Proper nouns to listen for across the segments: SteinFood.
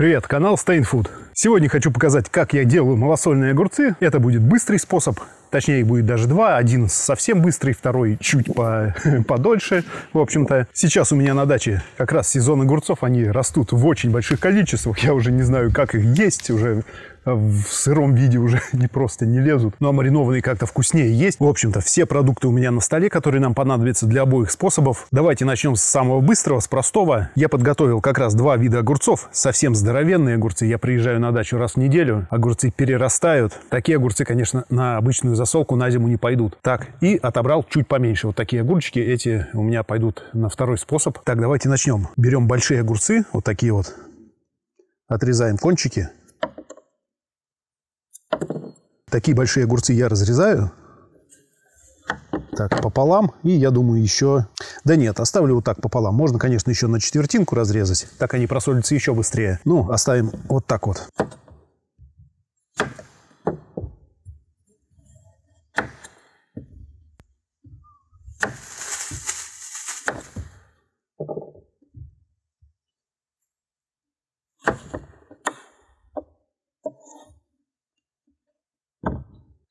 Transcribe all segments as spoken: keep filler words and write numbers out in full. Привет, канал SteinFood. Сегодня хочу показать, как я делаю малосольные огурцы. Это будет быстрый способ. Точнее, их будет даже два. Один совсем быстрый, второй чуть по, подольше. В общем-то, сейчас у меня на даче как раз сезон огурцов. Они растут в очень больших количествах. Я уже не знаю, как их есть. Уже в сыром виде уже не просто не лезут. Ну, а маринованные как-то вкуснее есть. В общем-то, все продукты у меня на столе, которые нам понадобятся для обоих способов. Давайте начнем с самого быстрого, с простого. Я подготовил как раз два вида огурцов. Совсем здоровенные огурцы. Я приезжаю на дачу раз в неделю. Огурцы перерастают. Такие огурцы, конечно, на обычную засолку на зиму не пойдут. Так, и отобрал чуть поменьше. Вот такие огурчики. Эти у меня пойдут на второй способ. Так, давайте начнем. Берем большие огурцы. Вот такие вот. Отрезаем кончики. Такие большие огурцы я разрезаю. Так, пополам. И я думаю еще... Да нет, оставлю вот так пополам. Можно, конечно, еще на четвертинку разрезать. Так они просолятся еще быстрее. Ну, оставим вот так вот.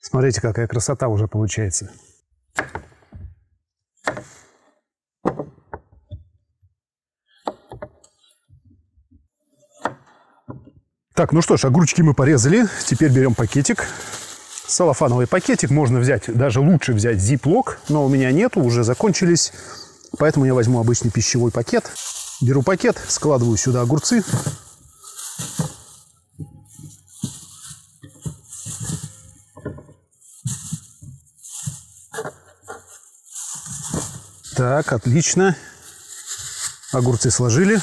Смотрите, какая красота уже получается. Так, ну что ж, огурчики мы порезали. Теперь берем пакетик. Целлофановый пакетик. Можно взять, даже лучше взять зиплок, но у меня нету, уже закончились. Поэтому я возьму обычный пищевой пакет. Беру пакет, складываю сюда огурцы. Так, отлично. Огурцы сложили.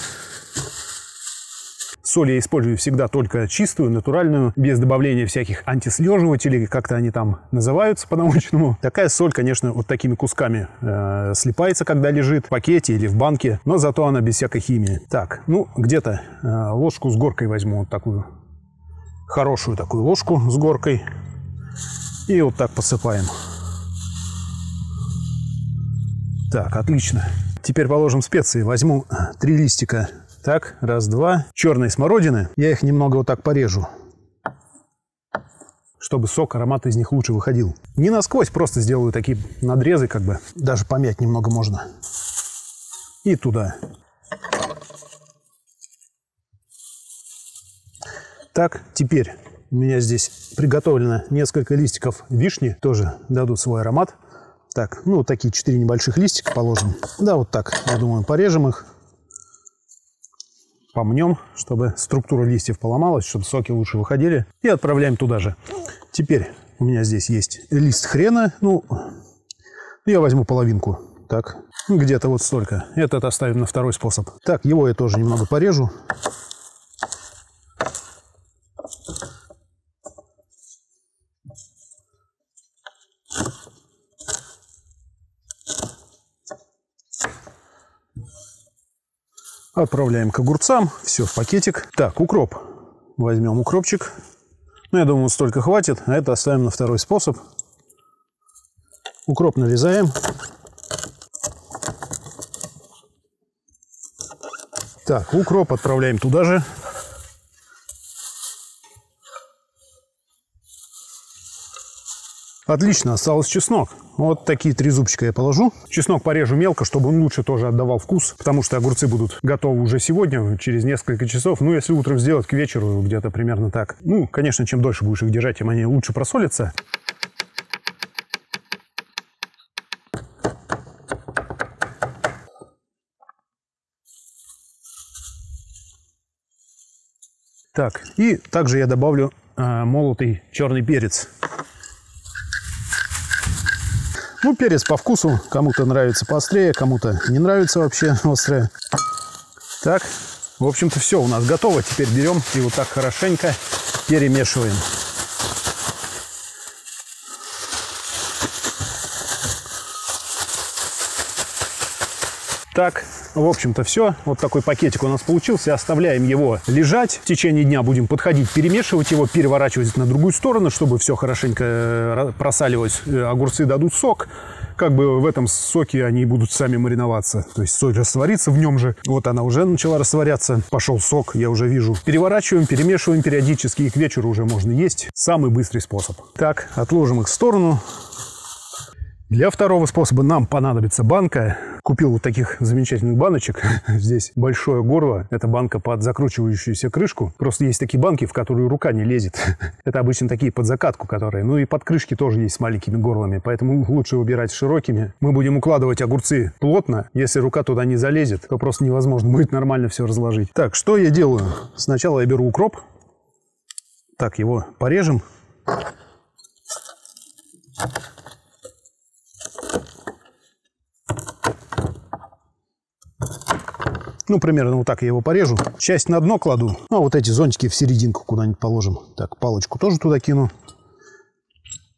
Соль я использую всегда только чистую, натуральную, без добавления всяких антислеживателей, как-то они там называются по-научному. Такая соль, конечно, вот такими кусками э, слипается, когда лежит в пакете или в банке, но зато она без всякой химии. Так, ну где-то э, ложку с горкой возьму, вот такую хорошую такую ложку с горкой. И вот так посыпаем. Так, отлично. Теперь положим специи. Возьму три листика. Так, раз, два. Черной смородины. Я их немного вот так порежу, чтобы сок, аромат из них лучше выходил. Не насквозь, просто сделаю такие надрезы, как бы. Даже помять немного можно. И туда. Так, теперь у меня здесь приготовлено несколько листиков вишни. Тоже дадут свой аромат. Так, ну вот такие четыре небольших листика положим. Да, вот так, я думаю, порежем их. Помнем, чтобы структура листьев поломалась, чтобы соки лучше выходили. И отправляем туда же. Теперь у меня здесь есть лист хрена. Ну, я возьму половинку. Так, где-то вот столько. Этот оставим на второй способ. Так, его я тоже немного порежу. Отправляем к огурцам. Все в пакетик. Так, укроп. Возьмем укропчик. Ну, я думаю, столько хватит. А это оставим на второй способ. Укроп нарезаем. Так, укроп отправляем туда же. Отлично, остался чеснок. Вот такие три зубчика я положу. Чеснок порежу мелко, чтобы он лучше тоже отдавал вкус, потому что огурцы будут готовы уже сегодня, через несколько часов. Ну, если утром сделать, к вечеру где-то примерно так. Ну, конечно, чем дольше будешь их держать, тем они лучше просолятся. Так, и также я добавлю э, молотый черный перец. Ну, перец по вкусу. Кому-то нравится поострее, кому-то не нравится вообще острое. Так, в общем-то, все у нас готово. Теперь берем и вот так хорошенько перемешиваем. Так, в общем-то, все. Вот такой пакетик у нас получился. Оставляем его лежать. В течение дня будем подходить, перемешивать его, переворачивать на другую сторону, чтобы все хорошенько просаливалось. Огурцы дадут сок. как бы в этом соке они будут сами мариноваться. То есть соль растворится в нем же. Вот она уже начала растворяться. Пошел сок, я уже вижу. Переворачиваем, перемешиваем периодически. И к вечеру уже можно есть. Самый быстрый способ. Так, отложим их в сторону. Для второго способа нам понадобится банка. Купил вот таких замечательных баночек. Здесь большое горло. Это банка под закручивающуюся крышку. Просто есть такие банки, в которые рука не лезет. Это обычно такие под закатку, которые... Ну и под крышки тоже есть с маленькими горлами. Поэтому лучше выбирать широкими. Мы будем укладывать огурцы плотно. Если рука туда не залезет, то просто невозможно будет нормально все разложить. Так, что я делаю? Сначала я беру укроп. Так, его порежем. Ну, примерно вот так я его порежу. Часть на дно кладу. А вот эти зонтики в серединку куда-нибудь положим. Так, палочку тоже туда кину.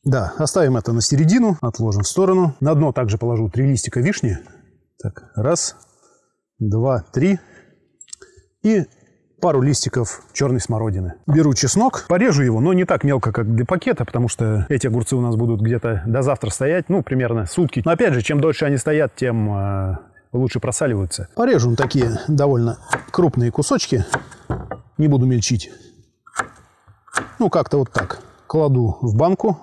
Да, оставим это на середину. Отложим в сторону. На дно также положу три листика вишни. Так, раз, два, три. И пару листиков черной смородины. Беру чеснок, порежу его, но не так мелко, как для пакета, потому что эти огурцы у нас будут где-то до завтра стоять. Ну, примерно сутки. Но опять же, чем дольше они стоят, тем... лучше просаливаются. Порежу такие довольно крупные кусочки. Не буду мельчить. Ну, как-то вот так. Кладу в банку.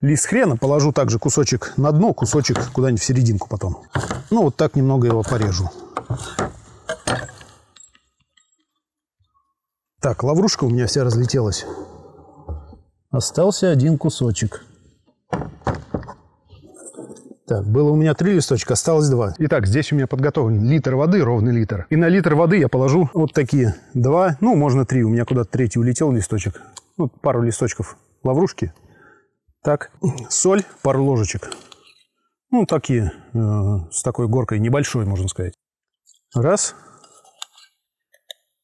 Лист хрена положу также кусочек на дно, кусочек куда-нибудь в серединку потом. Ну, вот так немного его порежу. Так, лаврушка у меня вся разлетелась. Остался один кусочек. Так, было у меня три листочка, осталось два. Итак, здесь у меня подготовлен литр воды, ровный литр. И на литр воды я положу вот такие два, ну, можно три. У меня куда-то третий улетел листочек. Вот пару листочков лаврушки. Так, соль, пару ложечек. Ну, такие, э, с такой горкой небольшой, можно сказать. Раз.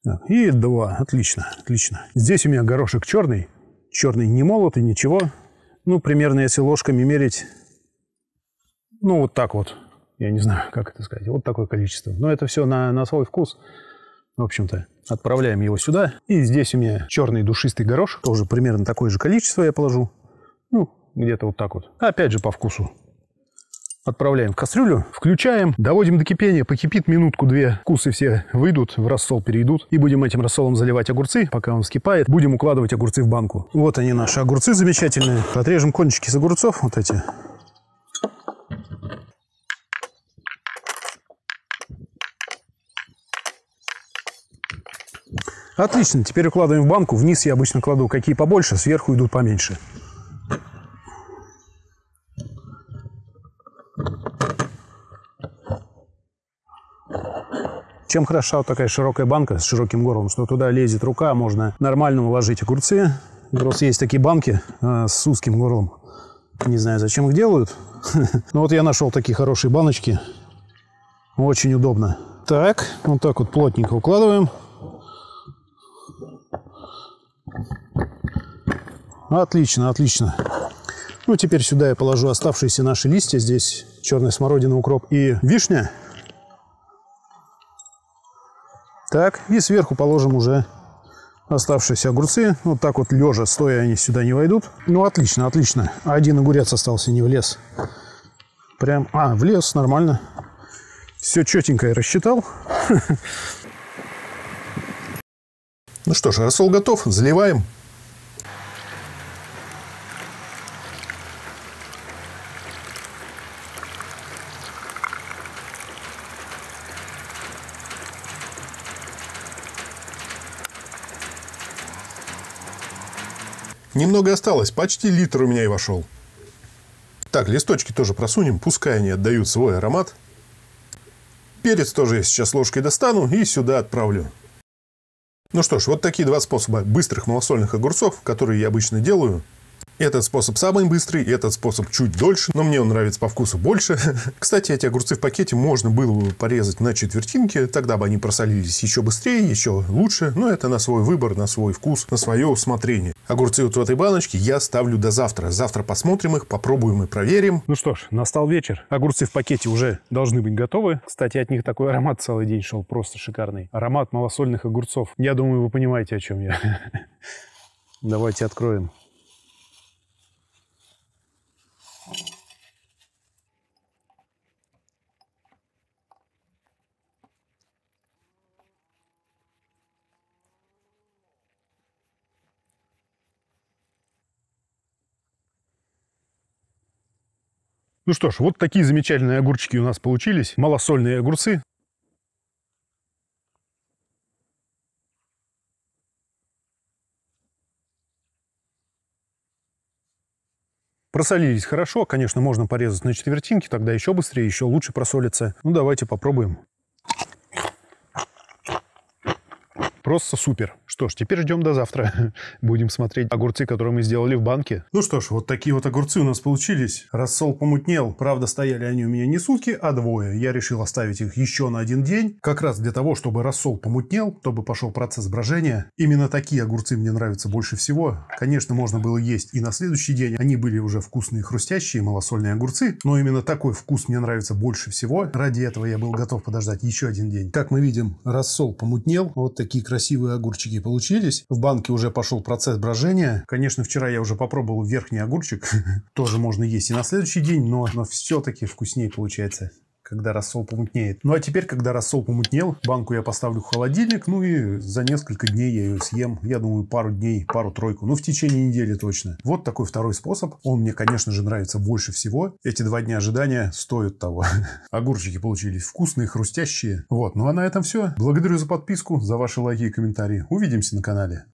Так, и два. Отлично, отлично. Здесь у меня горошек черный. Черный не молотый, ничего. Ну, примерно, если ложками мерить... Ну, вот так вот. Я не знаю, как это сказать. Вот такое количество. Но это все на, на свой вкус. В общем-то, отправляем его сюда. И здесь у меня черный душистый горошек. Тоже примерно такое же количество я положу. Ну, где-то вот так вот. Опять же, по вкусу. Отправляем в кастрюлю. Включаем. Доводим до кипения. Покипит минутку-две. Вкусы все выйдут, в рассол перейдут. И будем этим рассолом заливать огурцы. Пока он вскипает, будем укладывать огурцы в банку. Вот они, наши огурцы замечательные. Отрежем кончики с огурцов. Вот эти. Отлично, теперь укладываем в банку. Вниз я обычно кладу какие побольше, сверху идут поменьше. Чем хороша вот такая широкая банка с широким горлом, что туда лезет рука, можно нормально уложить огурцы. Просто есть такие банки э, с узким горлом. Не знаю, зачем их делают. Но вот я нашел такие хорошие баночки. Очень удобно. Так, вот так вот плотненько укладываем. Отлично, отлично. Ну, теперь сюда я положу оставшиеся наши листья. Здесь черная смородина, укроп и вишня. Так, и сверху положим уже оставшиеся огурцы. Вот так вот лежа, стоя, они сюда не войдут. Ну, отлично, отлично. Один огурец остался, не влез. Прям, а, влез, нормально. Все четенько я рассчитал. Ну что ж, рассол готов, заливаем. Немного осталось, почти литр у меня и вошел. Так, листочки тоже просунем, пускай они отдают свой аромат. Перец тоже я сейчас ложкой достану и сюда отправлю. Ну что ж, вот такие два способа быстрых малосольных огурцов, которые я обычно делаю. Этот способ самый быстрый, этот способ чуть дольше, но мне он нравится по вкусу больше. Кстати, эти огурцы в пакете можно было бы порезать на четвертинки, тогда бы они просолились еще быстрее, еще лучше, но это на свой выбор, на свой вкус, на свое усмотрение. Огурцы вот в этой баночке я ставлю до завтра. Завтра посмотрим их, попробуем и проверим. Ну что ж, настал вечер. Огурцы в пакете уже должны быть готовы. Кстати, от них такой аромат целый день шел, просто шикарный. Аромат малосольных огурцов. Я думаю, вы понимаете, о чем я. Давайте откроем. Ну что ж, вот такие замечательные огурчики у нас получились. Малосольные огурцы. Просолились хорошо. Конечно, можно порезать на четвертинки, тогда еще быстрее, еще лучше просолится. Ну, давайте попробуем. Просто супер. Что ж, теперь ждем до завтра. Будем смотреть огурцы, которые мы сделали в банке. Ну что ж, вот такие вот огурцы у нас получились. Рассол помутнел. Правда, стояли они у меня не сутки, а двое. Я решил оставить их еще на один день. Как раз для того, чтобы рассол помутнел, чтобы пошел процесс брожения. Именно такие огурцы мне нравятся больше всего. Конечно, можно было есть и на следующий день. Они были уже вкусные, хрустящие, малосольные огурцы. Но именно такой вкус мне нравится больше всего. Ради этого я был готов подождать еще один день. Как мы видим, рассол помутнел. Вот такие красивые огурчики получились. В банке уже пошел процесс брожения. Конечно, вчера я уже попробовал верхний огурчик. Тоже можно есть и на следующий день, но, но все-таки вкуснее получается, когда рассол помутнеет. Ну а теперь, когда рассол помутнел, банку я поставлю в холодильник, ну и за несколько дней я ее съем. Я думаю, пару дней, пару-тройку. Ну, в течение недели точно. Вот такой второй способ. Он мне, конечно же, нравится больше всего. Эти два дня ожидания стоят того. Огурчики получились вкусные, хрустящие. Вот, ну а на этом все. Благодарю за подписку, за ваши лайки и комментарии. Увидимся на канале.